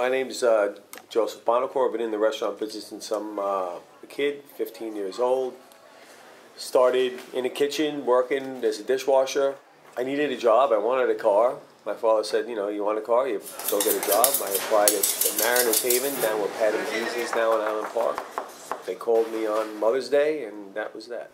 My name's Joseph Bonacore. I've been in the restaurant business since I'm a kid, 15 years old. Started in the kitchen, working as a dishwasher. I needed a job. I wanted a car. My father said, you know, you want a car? You go get a job. I applied at Mariner's Haven, down where Patty's Ease is now in Island Park. They called me on Mother's Day, and that was that.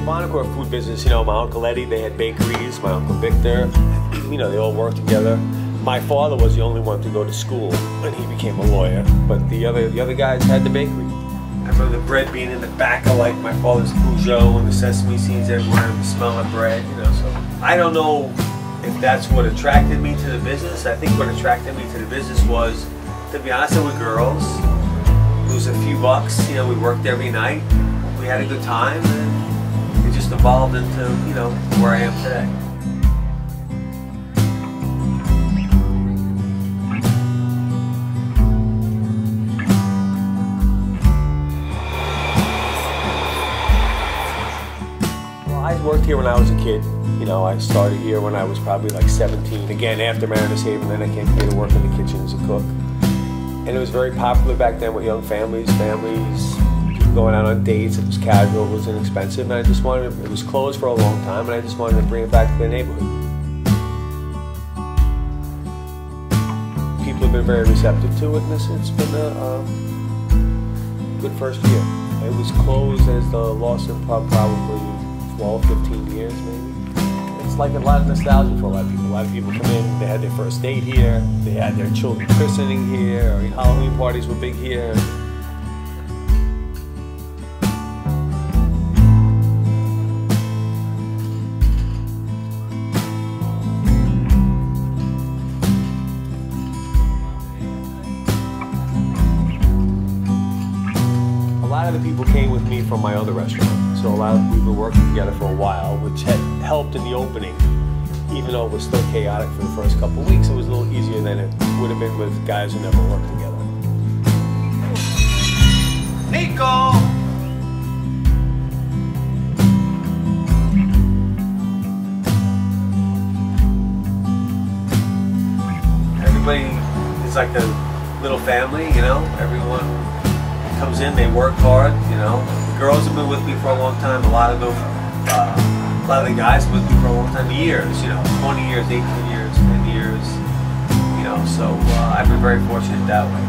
Bonacore food business, you know, my Uncle Eddie, they had bakeries, my Uncle Victor, you know, they all worked together. My father was the only one to go to school, and he became a lawyer, but the other guys had the bakery. I remember the bread being in the back of, like, my father's Peugeot, and the sesame seeds everywhere, and the smell of bread, you know, so. I don't know if that's what attracted me to the business. I think what attracted me to the business was, to be honest, with girls. It was a few bucks, you know, we worked every night, we had a good time, and it just evolved into, you know, where I am today. Well, I worked here when I was a kid. You know, I started here when I was probably like 17. Again, after Mariner's Haven, then I came here to work in the kitchen as a cook. And it was very popular back then with young families. Going out on dates, it was casual, it was inexpensive, and I just wanted to, it was closed for a long time, and I just wanted to bring it back to the neighborhood. People have been very receptive to it, and it's been a good first year. It was closed as the Lawson Pub probably 12, 15 years maybe. It's like a lot of nostalgia for a lot of people. A lot of people come in, they had their first date here, they had their children christening here, or Halloween parties were big here. A lot of the people came with me from my other restaurant, so a lot of we were working together for a while, which had helped in the opening. Even though it was still chaotic for the first couple of weeks, it was a little easier than it would have been with guys who never worked together. Nico! Everybody is like a little family, you know, everyone comes in, they work hard, you know. The girls have been with me for a long time, a lot of them, a lot of the guys have been with me for a long time, years, you know, 20 years, 18 years, 10 years, you know, so I've been very fortunate that way.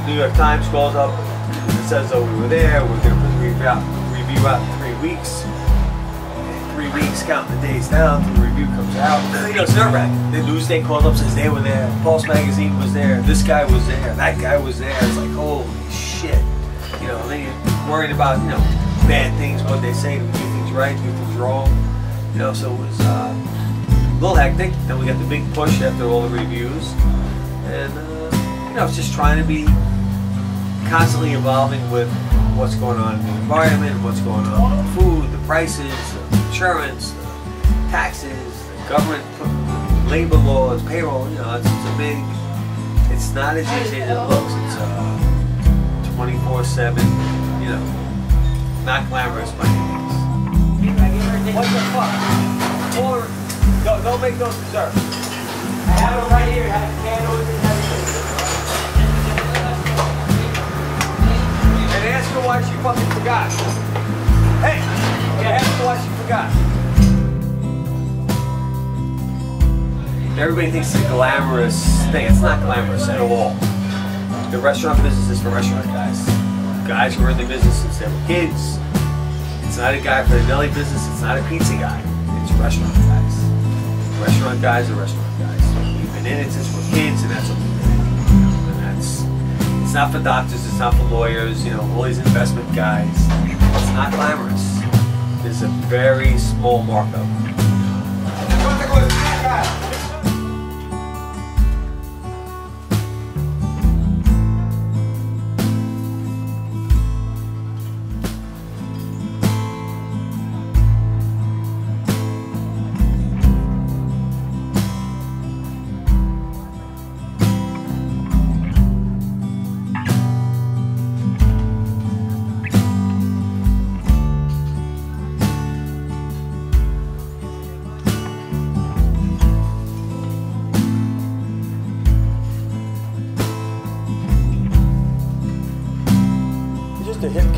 The New York Times calls up and says, oh, we were there, we're going to review out. 3 weeks. 3 weeks, count the days down, the review comes out. You know, it's nerve-wracking. The Newsday called up since they were there. Pulse Magazine was there. This guy was there. That guy was there. It's like, holy shit. You know, then you're worried about, you know, bad things, what they say, do things right, do things wrong. You know, so it was a little hectic. Then we got the big push after all the reviews. And, you know, it's just trying to be constantly evolving with what's going on in the environment, what's going on with the food, the prices, the insurance, the taxes, the government, labor laws, payroll, you know, it's a big, it's not as easy as it looks. It's 24/7, you know, not glamorous by any means. What the fuck? Or, no, don't make those desserts. I have it right here, I have candles and everything. Ask her why she fucking forgot. Hey! Yeah, ask her why she forgot. Everybody thinks it's a glamorous thing. It's not glamorous at all. The restaurant business is for restaurant guys. Guys who are in the business since they were kids. It's not a guy for the deli business. It's not a pizza guy. It's restaurant guys. Restaurant guys are restaurant guys. We've been in it since we're kids, and that's what we've been in. And that's... It's not for doctors, it's not for lawyers, you know, all these investment guys. It's not glamorous. There's a very small markup.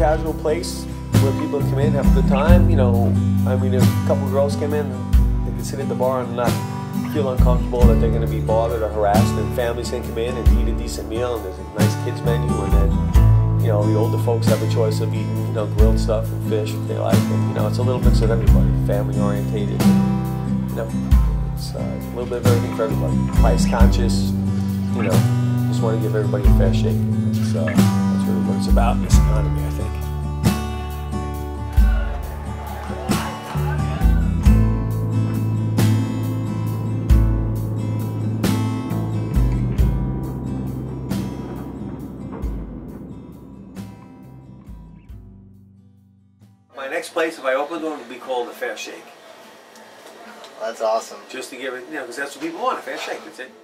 casual place where people come in, have a good time. You know, I mean, if a couple of girls came in, they could sit at the bar and not feel uncomfortable that they're going to be bothered or harassed. And families can come in and eat a decent meal, and there's a nice kids menu, and then, you know, the older folks have a choice of eating, you know, grilled stuff and fish if they like. And, you know, it's a little mix of everybody, family orientated. You know, it's a little bit of everything for everybody. Price conscious, you know, just want to give everybody a fair shake. It's, that's really what it's about in this economy, I think. My next place, if I opened one, would be called a fair shake. That's awesome. Just to give it, you know, because that's what people want, a fair shake, that's it.